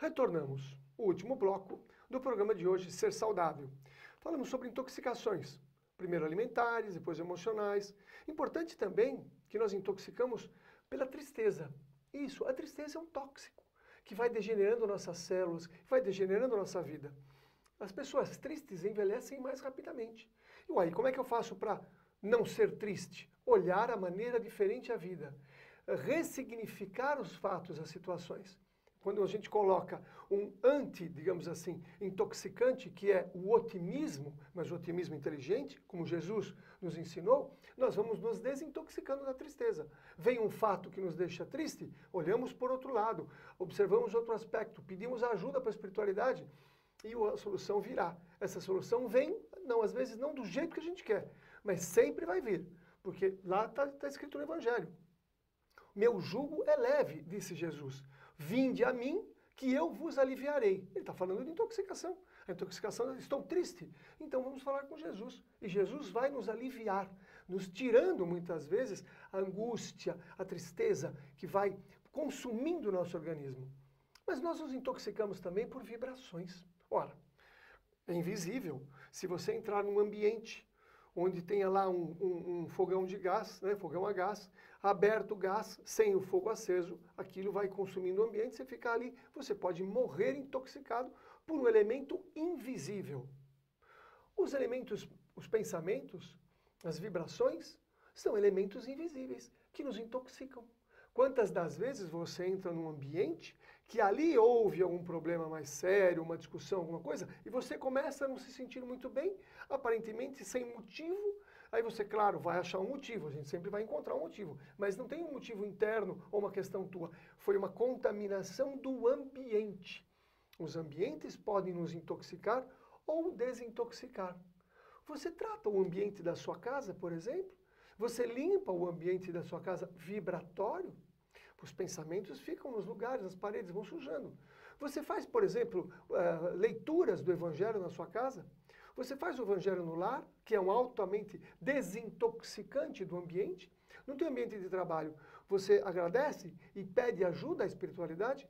Retornamos ao último bloco do programa de hoje, Ser Saudável. Falamos sobre intoxicações, primeiro alimentares, depois emocionais. Importante também que nós intoxicamos pela tristeza. Isso, a tristeza é um tóxico que vai degenerando nossas células, vai degenerando nossa vida. As pessoas tristes envelhecem mais rapidamente. E uai, como é que eu faço para não ser triste? Olhar a maneira diferente a vida. Ressignificar os fatos, as situações. Quando a gente coloca um anti, digamos assim, intoxicante, que é o otimismo, mas o otimismo inteligente, como Jesus nos ensinou, nós vamos nos desintoxicando da tristeza. Vem um fato que nos deixa triste, olhamos por outro lado, observamos outro aspecto, pedimos ajuda para a espiritualidade, e a solução virá. Essa solução vem, não, às vezes não do jeito que a gente quer, mas sempre vai vir, porque lá está escrito no Evangelho. Meu jugo é leve, disse Jesus. Vinde a mim, que eu vos aliviarei. Ele está falando de intoxicação. A intoxicação, estou triste. Então vamos falar com Jesus. E Jesus vai nos aliviar, nos tirando muitas vezes a angústia, a tristeza que vai consumindo o nosso organismo. Mas nós nos intoxicamos também por vibrações. Ora, é invisível. Se você entrar num ambiente onde tenha lá um fogão de gás, né, fogão a gás, aberto o gás, sem o fogo aceso, aquilo vai consumindo o ambiente, você fica ali, você pode morrer intoxicado por um elemento invisível. Os elementos, os pensamentos, as vibrações, são elementos invisíveis que nos intoxicam. Quantas das vezes você entra num ambiente que ali houve algum problema mais sério, uma discussão, alguma coisa, e você começa a não se sentir muito bem, aparentemente sem motivo, aí você, claro, vai achar um motivo, a gente sempre vai encontrar um motivo, mas não tem um motivo interno ou uma questão tua, foi uma contaminação do ambiente. Os ambientes podem nos intoxicar ou desintoxicar. Você trata o ambiente da sua casa, por exemplo, você limpa o ambiente da sua casa vibratório, os pensamentos ficam nos lugares, as paredes vão sujando. Você faz, por exemplo, leituras do Evangelho na sua casa, você faz o Evangelho no lar, que é um altamente desintoxicante do ambiente, no teu ambiente de trabalho, você agradece e pede ajuda à espiritualidade.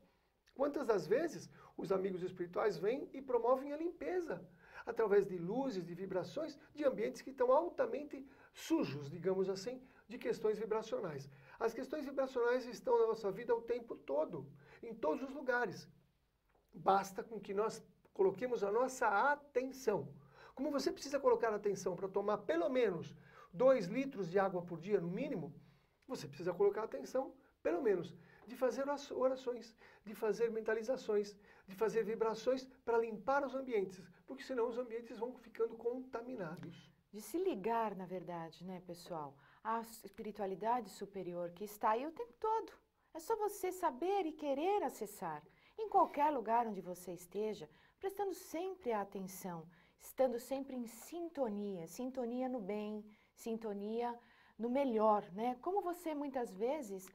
Quantas das vezes os amigos espirituais vêm e promovem a limpeza, através de luzes, de vibrações, de ambientes que estão altamente sujos, digamos assim, de questões vibracionais. As questões vibracionais estão na nossa vida o tempo todo, em todos os lugares. Basta com que nós coloquemos a nossa atenção. Como você precisa colocar atenção para tomar pelo menos 2 litros de água por dia, no mínimo, você precisa colocar atenção, pelo menos, de fazer orações, de fazer mentalizações, de fazer vibrações para limpar os ambientes, porque senão os ambientes vão ficando contaminados. De se ligar, na verdade, né, pessoal, à espiritualidade superior que está aí o tempo todo. É só você saber e querer acessar, em qualquer lugar onde você esteja, prestando sempre a atenção, estando sempre em sintonia, sintonia no bem, sintonia no melhor, né? Como você muitas vezes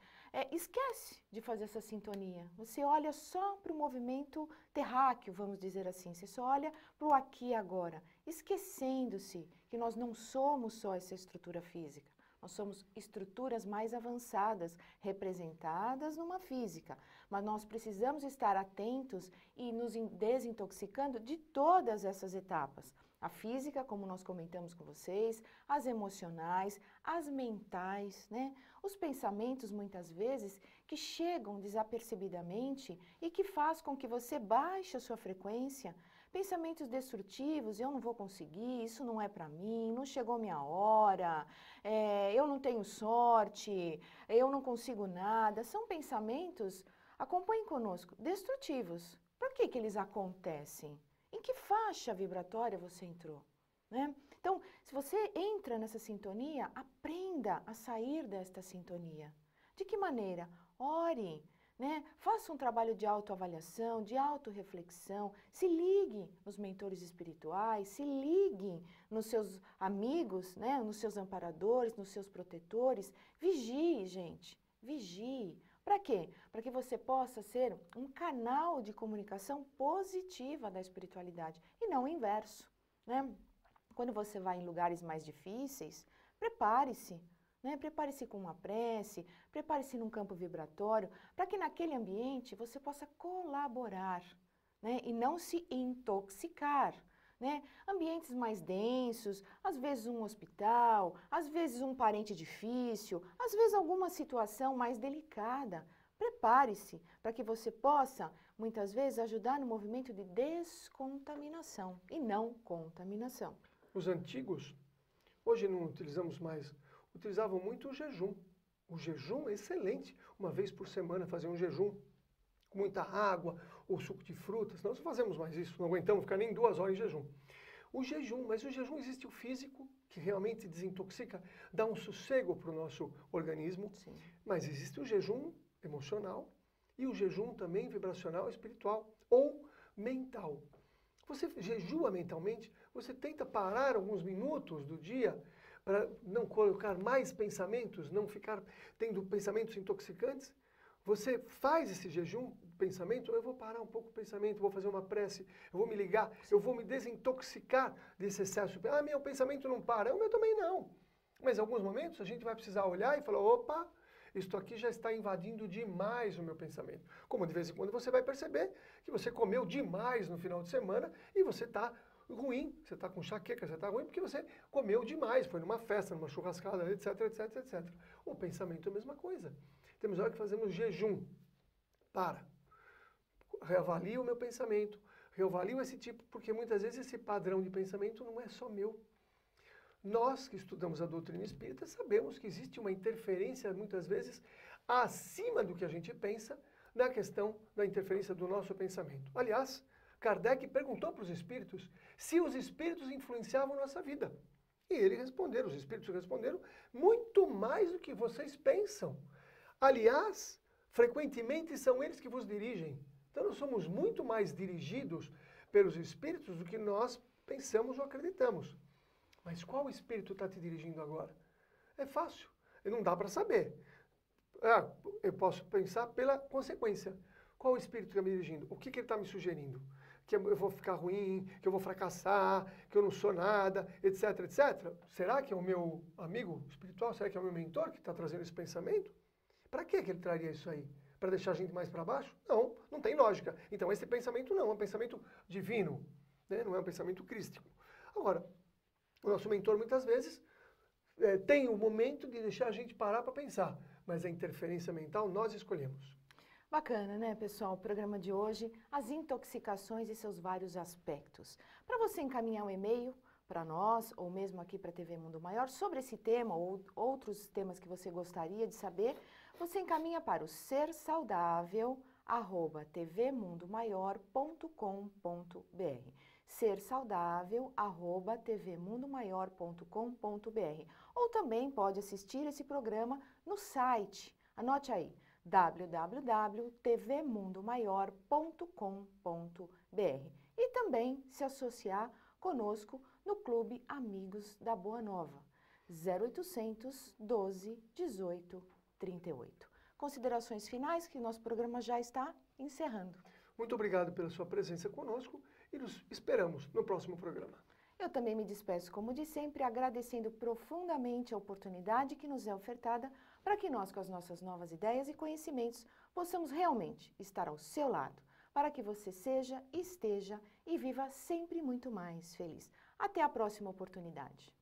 esquece de fazer essa sintonia. Você olha só para o movimento terráqueo, vamos dizer assim. Você só olha para o aqui e agora, esquecendo-se que nós não somos só essa estrutura física. Nós somos estruturas mais avançadas, representadas numa física. Mas nós precisamos estar atentos e nos desintoxicando de todas essas etapas. A física, como nós comentamos com vocês, as emocionais, as mentais, né? Os pensamentos, muitas vezes, que chegam desapercebidamente e que faz com que você baixe a sua frequência. Pensamentos destrutivos, eu não vou conseguir, isso não é para mim, não chegou minha hora, eu não tenho sorte, eu não consigo nada. São pensamentos, acompanhem conosco, destrutivos. Por que que eles acontecem? Em que faixa vibratória você entrou, né? Então, se você entra nessa sintonia, aprenda a sair desta sintonia. De que maneira? Ore, né? Faça um trabalho de autoavaliação, de autorreflexão, se ligue nos mentores espirituais, se ligue nos seus amigos, né? Nos seus amparadores, nos seus protetores. Vigie, gente, vigie. Para quê? Para que você possa ser um canal de comunicação positiva da espiritualidade e não o inverso, né? Quando você vai em lugares mais difíceis, prepare-se, né? Prepare-se com uma prece, prepare-se num campo vibratório, para que naquele ambiente você possa colaborar, né? E não se intoxicar. Né? Ambientes mais densos, às vezes um hospital, às vezes um parente difícil, às vezes alguma situação mais delicada. Prepare-se para que você possa, muitas vezes, ajudar no movimento de descontaminação e não contaminação. Os antigos, hoje não utilizamos mais, utilizavam muito o jejum. O jejum é excelente, uma vez por semana fazer um jejum. Muita água ou suco de frutas, nós fazemos mais isso, não aguentamos ficar nem 2 horas em jejum. O jejum, mas o jejum existe o físico, que realmente desintoxica, dá um sossego para o nosso organismo, sim, mas existe o jejum emocional e o jejum também vibracional, espiritual ou mental. Você jejua mentalmente, você tenta parar alguns minutos do dia para não colocar mais pensamentos, não ficar tendo pensamentos intoxicantes. Você faz esse jejum, pensamento, eu vou parar um pouco o pensamento, vou fazer uma prece, eu vou me ligar, eu vou me desintoxicar desse excesso. Ah, meu pensamento não para, o meu também não. Mas em alguns momentos a gente vai precisar olhar e falar, opa, isto aqui já está invadindo demais o meu pensamento. Como de vez em quando você vai perceber que você comeu demais no final de semana e você está ruim, você está com enxaqueca, você está ruim porque você comeu demais, foi numa festa, numa churrascada, etc, etc, etc. O pensamento é a mesma coisa. Temos hora que fazemos jejum, para, reavalio o meu pensamento, reavalio esse tipo, porque muitas vezes esse padrão de pensamento não é só meu. Nós que estudamos a doutrina espírita sabemos que existe uma interferência muitas vezes acima do que a gente pensa na questão da interferência do nosso pensamento. Aliás, Kardec perguntou para os espíritos se os espíritos influenciavam nossa vida. E eles responderam, os espíritos responderam, muito mais do que vocês pensam. Aliás, frequentemente são eles que vos dirigem. Então nós somos muito mais dirigidos pelos espíritos do que nós pensamos ou acreditamos. Mas qual espírito está te dirigindo agora? É fácil, não dá para saber. Ah, eu posso pensar pela consequência. Qual espírito está me dirigindo? O que, ele está me sugerindo? Que eu vou ficar ruim, que eu vou fracassar, que eu não sou nada, etc, etc. Será que é o meu amigo espiritual? Será que é o meu mentor que está trazendo esse pensamento? Para que ele traria isso aí? Para deixar a gente mais para baixo? Não, não tem lógica. Então esse pensamento não é um pensamento divino, né? Não é um pensamento crístico. Agora, o nosso mentor muitas vezes tem o momento de deixar a gente parar para pensar, mas a interferência mental nós escolhemos. Bacana, né, pessoal? O programa de hoje, as intoxicações e seus vários aspectos. Para você encaminhar um e-mail para nós, ou mesmo aqui para a TV Mundo Maior, sobre esse tema ou outros temas que você gostaria de saber, você encaminha para o sersaudável@tvmundomaior.com.br. sersaudável@tvmundomaior.com.br. Ou também pode assistir esse programa no site. Anote aí, www.tvmundomaior.com.br. E também se associar conosco no Clube Amigos da Boa Nova, 0800 12 18 38. Considerações finais, que nosso programa já está encerrando. Muito obrigado pela sua presença conosco e nos esperamos no próximo programa. Eu também me despeço, como de sempre, agradecendo profundamente a oportunidade que nos é ofertada para que nós, com as nossas novas ideias e conhecimentos, possamos realmente estar ao seu lado, para que você seja, esteja e viva sempre muito mais feliz. Até a próxima oportunidade.